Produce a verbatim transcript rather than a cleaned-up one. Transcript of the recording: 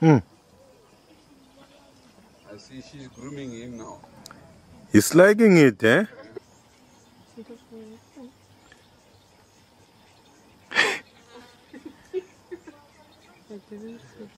Mm. I see she's grooming him now. He's liking it, eh?